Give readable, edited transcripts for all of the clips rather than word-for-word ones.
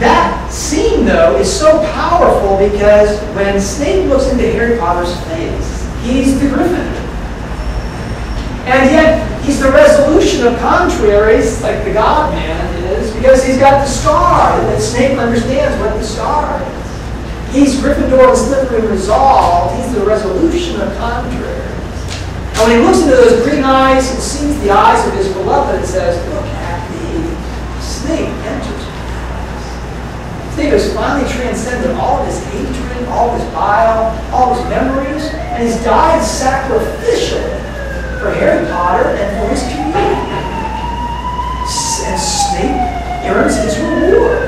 That scene, though, is so powerful because when Snape looks into Harry Potter's face, he's the Gryffindor. And yet, he's the resolution of contraries, like the God-man is, because he's got the star, and then Snape understands what the star is. He's Gryffindor and Slytherin resolved. He's the resolution of contraries. And when he looks into those green eyes and sees the eyes of his beloved and says, "Look at me," Snape enters. Snape has finally transcended all of his hatred, all of his bile, all of his memories, and he's died sacrificially for Harry Potter and for his community. And Snape earns his reward.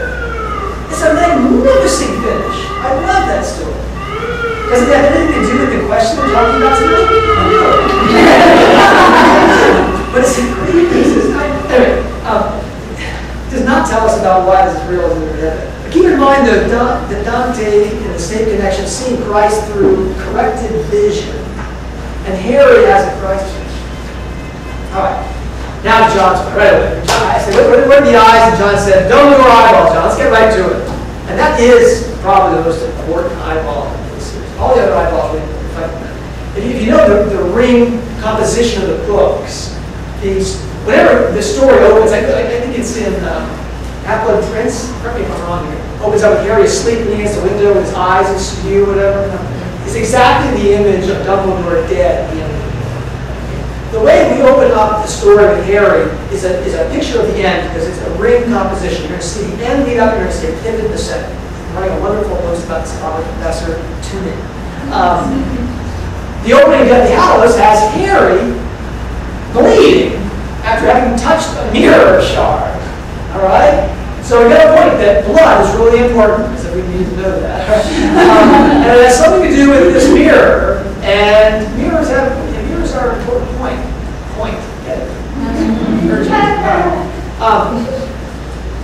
It's a magnificent finish. I love that story. Doesn't that have anything to do with the question we're talking about tonight? No. But it's a great piece of time. Anyway, it does not tell us about why this is real as it is. Keep in mind the Dante and the Snape connection seeing Christ through corrected vision. And Harry has a Christ vision. All right. Now to John's point. Right away. I said, what are the eyes? And John said, don't do our eyeball, John. Let's get right to it. And that is probably the most important eyeball in this series. All the other eyeballs we reflect on. If you know the ring composition of the books, whenever the story opens, I think it's in... Apollon Prince, correct me if I'm wrong here, opens up with Harry sleeping against the window with his eyes askew, whatever. It's exactly the image of Dumbledore dead at the end of the book. The way we open up the story with Harry is a picture of the end because it's a ring composition. You're going to see the end lead up, you're going to see a pivot in the center. I'm writing a wonderful post about this college professor, tune in. The opening of the Hallows has Harry bleeding after having touched a mirror shard. All right? So we've got a point that blood is really important, so we need to know that. And it has something to do with this mirror. And mirrors are an important point. Get it?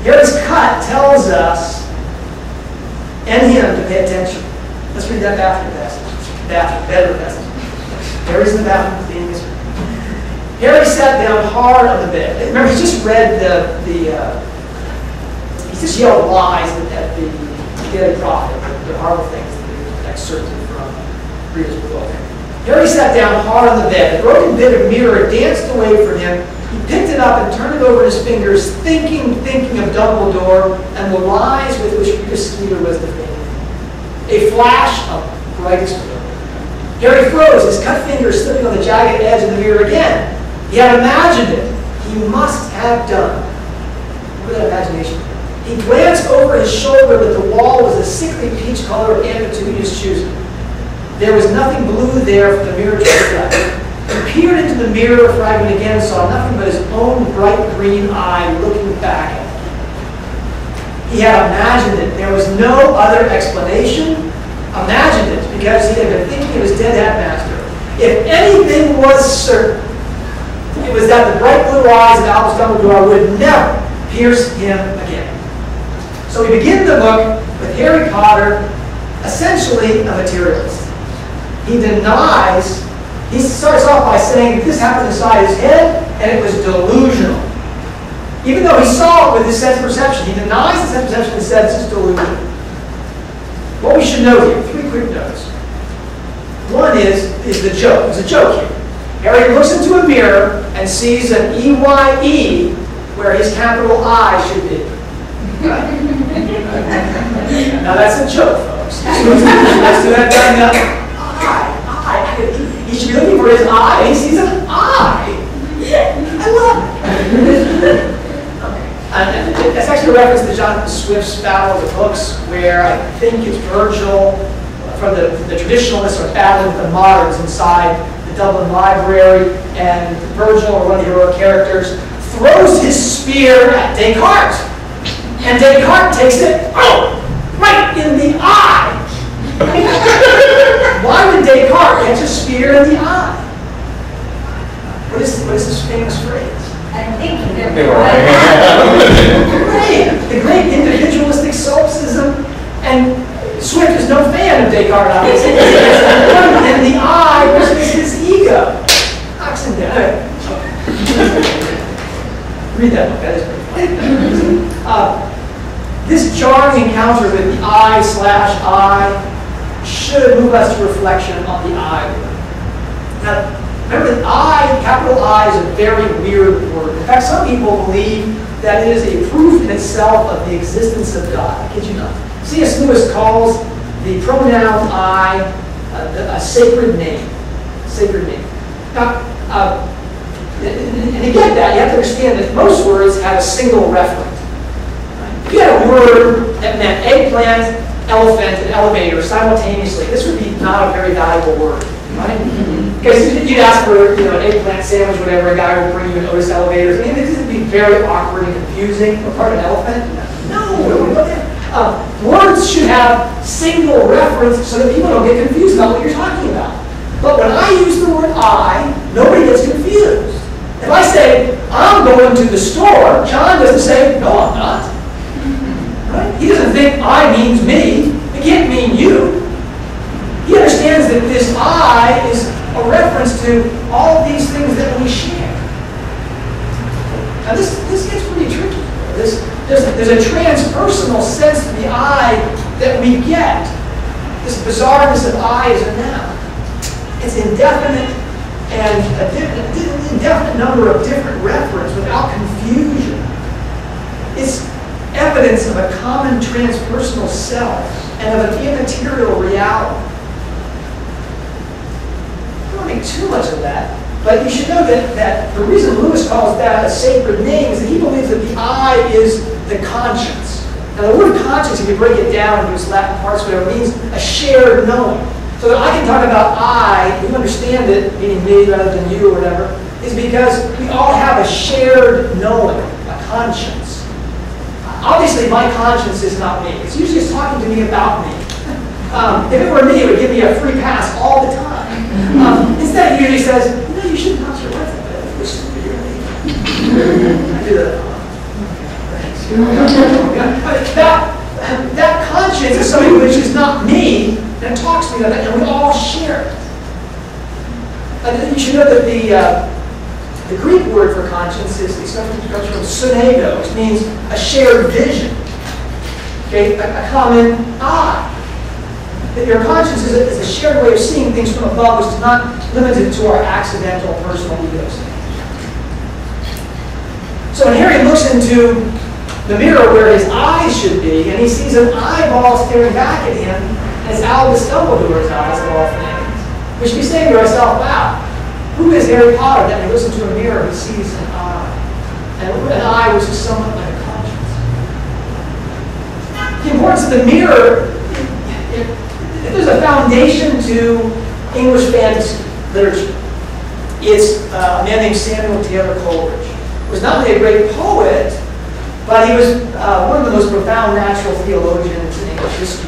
Harry's cut tells us and him to pay attention. Let's read that bathroom passage. Harry's in the bathroom being this. Harry sat down hard on the bed. Remember, he just read he just yelled lies at the Daily Prophet, the horrible things that he was excerpted from Rita's book. Harry sat down hard on the bed. The broken bit of mirror danced away from him. He picked it up and turned it over in his fingers, thinking of Dumbledore and the lies with which Rita Skeeter was defending. A flash of bright explosion. Harry froze, his cut fingers slipping on the jagged edge of the mirror again. He had imagined it. He must have done. Look at that imagination. He glanced over his shoulder, but the wall was a sickly peach color of ambiguous choosing. There was nothing blue there for the mirror to reflect. He peered into the mirror fragment again and saw nothing but his own bright green eye looking back at him. He had imagined it. There was no other explanation. Imagined it, because he had been thinking of his dead headmaster. If anything was certain, it was that the bright blue eyes of Albus Dumbledore would never pierce him again. So we begin the book with Harry Potter, essentially a materialist. He denies, he starts off by saying this happened inside his head and it was delusional. Even though he saw it with his sense of perception, he denies the sense of perception and says it's delusional. What we should note here, three quick notes. One is the joke. There's a joke here. Harry looks into a mirror and sees an EYE where his capital I should be. Right? Now that's a joke, folks. Let's do that guy now. He should be looking for his eye. He sees an eye. I love it. That's actually a reference to John Swift's Battle of the Books, where I think it's Virgil from the traditionalists are battling with the moderns inside the Dublin Library, and Virgil, or one of the heroic characters, throws his spear at Descartes, and Descartes takes it right in the eye. Why would Descartes catch a spear in the eye? What is this famous phrase? The great individualistic solipsism, and Swift is no fan of Descartes, obviously. And the I versus his ego. Knocks him down. Read that book, that is pretty funny. This charmed encounter with the I/I should move us to reflection on the I word. Now, remember that I, capital I, is a very weird word. In fact, some people believe that it is a proof in itself of the existence of God. I kid you not. C.S. Lewis calls the pronoun I a sacred name. Sacred name. Now, and to get that, you have to understand that most words have a single referent. If you had a word that meant eggplant, elephant, and elevator simultaneously, this would be not a very valuable word, right? Because you'd ask for an eggplant sandwich, whatever, a guy will bring you an Otis elevator. I mean, this would be very awkward and confusing. What part of an elephant? No. Words should have single reference so that people don't get confused about what you're talking about. But when I use the word I, nobody gets confused. If I say, I'm going to the store, John doesn't say, no, I'm not. Right? He doesn't think I means me. It can't mean you. He understands that this I is a reference to all these things that we share. Now this gets pretty tricky. There's a transpersonal sense to the I that we get. This bizarreness of I is a noun. It's indefinite and an indefinite number of different references without confusion. It's evidence of a common transpersonal self and of an immaterial reality. I don't make too much of that, but you should know that the reason Lewis calls that a sacred name is that he believes that the I is the conscience. Now, the word conscience, if you break it down and use Latin parts, whatever, means a shared knowing. So that I can talk about I, you understand it, meaning me rather than you or whatever, is because we all have a shared knowing, a conscience. Obviously, my conscience is not me. It's usually just talking to me about me. If it were me, it would give me a free pass all the time. Instead, it usually says, no, you shouldn't talk to your wife about it. This is for your name. I do that. That conscience is something which is not me, and it talks to me about that, and we all share it. And you should know that the Greek word for conscience is something that comes from sunego, which means a shared vision, okay? A common eye. That your conscience is a shared way of seeing things from above, which is not limited to our accidental personal egos. So when Harry looks into the mirror where his eyes should be, and he sees an eyeball staring back at him, as Albus Dumbledore's eyes of all things. We should be saying to ourselves, wow, who is Harry Potter that when he looks into a mirror he sees an eye? And an eye which is somewhat like a conscience. The importance of the mirror, if there's a foundation to English fantasy literature. It's a man named Samuel Taylor Coleridge, who was not only a great poet, but he was one of the most profound natural theologians in English history.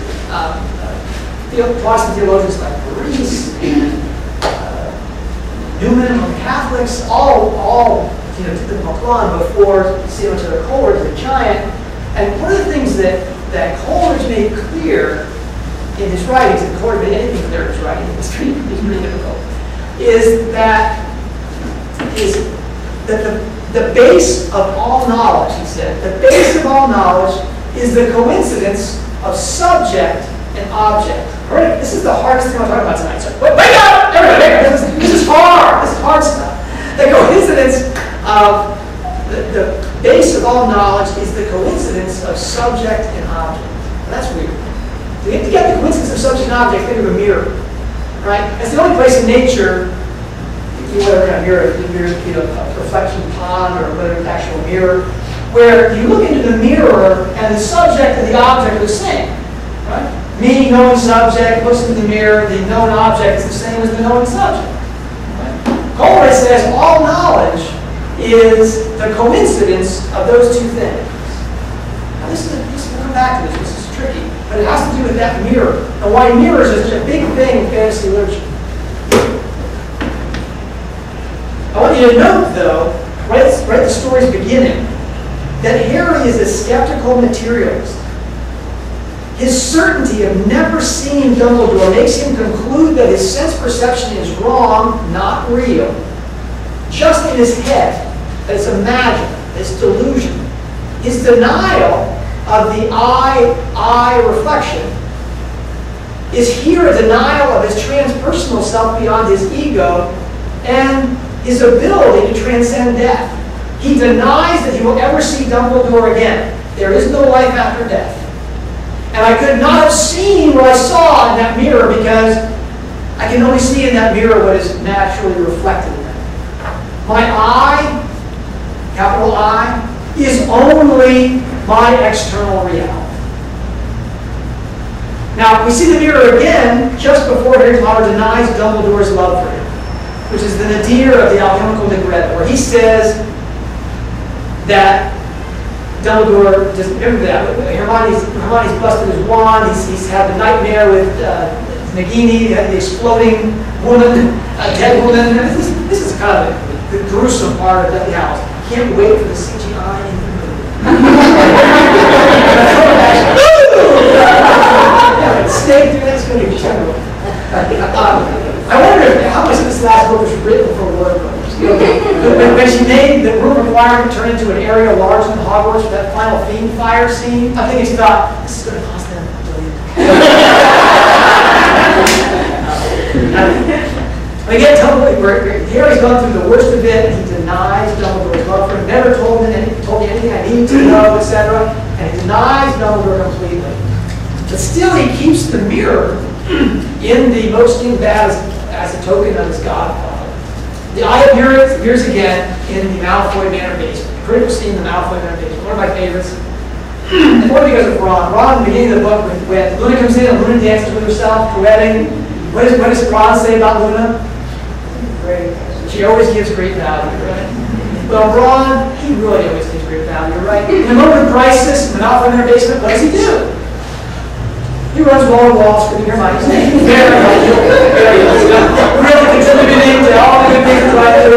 Protestant theologians like Christ and Newman among Catholics, all did the Apollon before Samuel Taylor Coleridge, the giant. And one of the things that Coleridge made clear in his writings, and Coleridge made anything clear in his writings, it's pretty difficult, is that the base of all knowledge, he said, the base of all knowledge is the coincidence of subject and object. Right? This is the hardest thing I'm talking about tonight. So, wake up! Everybody, this is hard. This is hard stuff. The coincidence of the base of all knowledge is the coincidence of subject and object. And that's weird. So you have to get the coincidence of subject and object into a mirror. Right? That's the only place in nature you ever have a mirror, a reflection pond or whatever, an actual mirror, where you look into the mirror and the subject and the object are the same. Right? Me, known subject, looks in the mirror, the known object is the same as the known subject. Right? Coleridge says all knowledge is the coincidence of those two things. Now this is we'll come back to this is tricky, but it has to do with that mirror, and why mirrors is such a big thing in fantasy literature. I want you to note, though, right at the story's beginning, that Harry is a skeptical materialist. His certainty of never seeing Dumbledore makes him conclude that his sense perception is wrong, not real. Just in his head, that it's a magic, it's delusion. His denial of the I reflection is here a denial of his transpersonal self beyond his ego and his ability to transcend death. He denies that he will ever see Dumbledore again. There is no life after death. And I could not have seen what I saw in that mirror because I can only see in that mirror what is naturally reflected in that. My I, capital I, is only my external reality. Now, we see the mirror again just before Harry Potter denies Dumbledore's love for him, which is the nadir of the alchemical Ligretto, where he says that Dumbledore, just remember that, Hermione's busted his wand, he's had the nightmare with Nagini, the exploding woman, a dead woman. This is kind of the gruesome part of Deathly Hallows. Can't wait for the CGI in the movie. Snape, dude, that's going to be terrible. I wonder how much of this last book was written for Warner Brothers. When she made the room requirement turn into an area larger than Hogwarts for that final fiend fire scene, I think she thought, this is going to cost them $1 billion. And again, Harry's gone through the worst of it, and he denies Dumbledore's love for him, never told me anything I need to know, etc. And he denies Dumbledore completely. But still, he keeps the mirror in the most in bad as a token of his godfather. The eye appears again in the Malfoy Manor basement. Critical scene in the Malfoy Manor basement, one of my favorites. And more because of Ron. Ron, in the beginning of the book, when Luna comes in and Luna dances with herself, poetic. What does Ron say about Luna? Great. She always gives great value, right? Well, Ron, he really always gives great value, right? In the moment of crisis, when Malfoy Manor basement, what does he do? He runs wall to wall, screaming Hermione's name. Very really contributing to all the good things right there.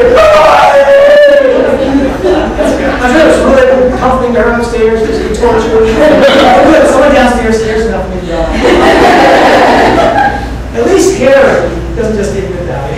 I'm sure it was really comforting to her upstairs, just to torture. Good, someone downstairs, there's nothing to do. At least Harry doesn't just give good value.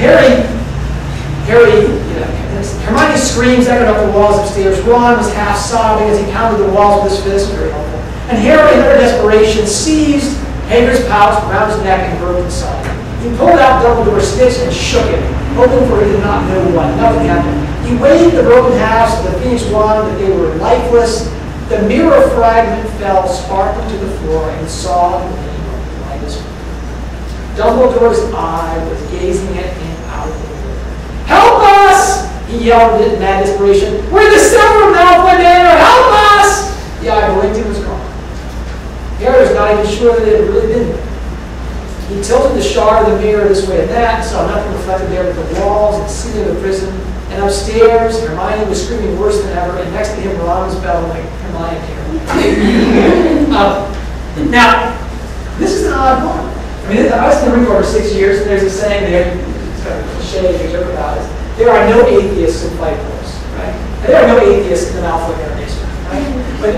Harry, you know, Hermione screams, echoed up the walls upstairs. Ron was half sobbing as he pounded the walls with his fist. Very helpful. And Harry, in utter desperation, seized Hagrid's pouch around his neck and broke inside. He pulled out Dumbledore's stitch and shook it, hoping for he did not know what. Nothing happened. He weighed the broken halves of the Phoenix wand, but they were lifeless. The mirror fragment fell, sparkling to the floor, and saw the gleam of the lightest. Dumbledore's eye was gazing at him out of the window. "Help us!" he yelled in mad desperation. "We're the silver Malfoy Manor! Help us!" The eye blinked and was gone. Harry was not even sure that it had really been there. He tilted the shard of the mirror this way and that, saw nothing reflected there but the walls and ceiling of the prison. And upstairs, Hermione was screaming worse than ever, and next to him, Ron was bellowing, "Hermione here." Now, this is an odd one. I mean, I was in the room for over 6 years, and there's a saying there, it's kind of a shade to joke about it. There are no atheists in Fight Force, right? And there are no atheists in the Malfoy Manor basement, right?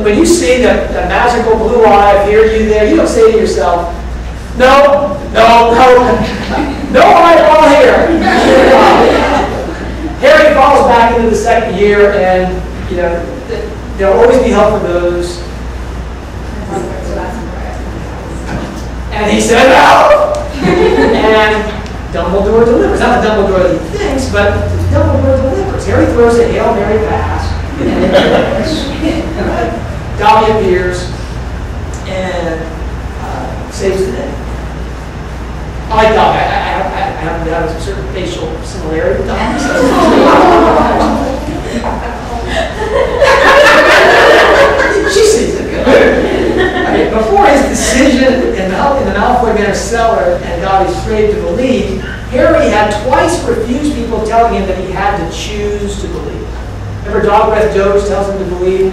When you see the magical blue eye appear to you there, you don't say to yourself, no, I fall here. Harry falls back into the second year, and you know there'll always be help for those. And he said, "No!" And Dumbledore delivers. Not the Dumbledore that he thinks, but Dumbledore delivers. Harry throws a Hail Mary pass. Dobby appears and saves the day. I like Dobby. I happen to have a certain facial similarity with Dobby. She sees it good. I mean, before his decision in the Malfoy Manor cellar and Dobby's strayed to believe, Harry had twice refused people telling him that he had to choose to believe. Remember, Dog Breath Doge tells him to believe,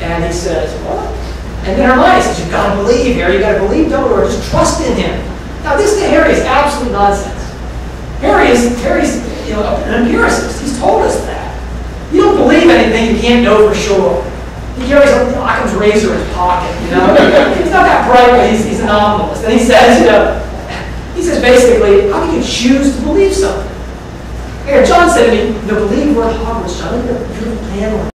and he says, "What?" And then Hermione says, "You've got to believe, Harry. You've got to believe Dumbledore. Just trust in him." Now, this to Harry is absolute nonsense. Harry's an empiricist. He's told us that. You don't believe anything you can't know for sure. He carries a Occam's razor in his pocket. You know, he's not that bright, but he's an anomalist. And he says, basically, how can you choose to believe something? John said to me, "No, believe we're at Hogwarts, John. Look at the beautiful panel."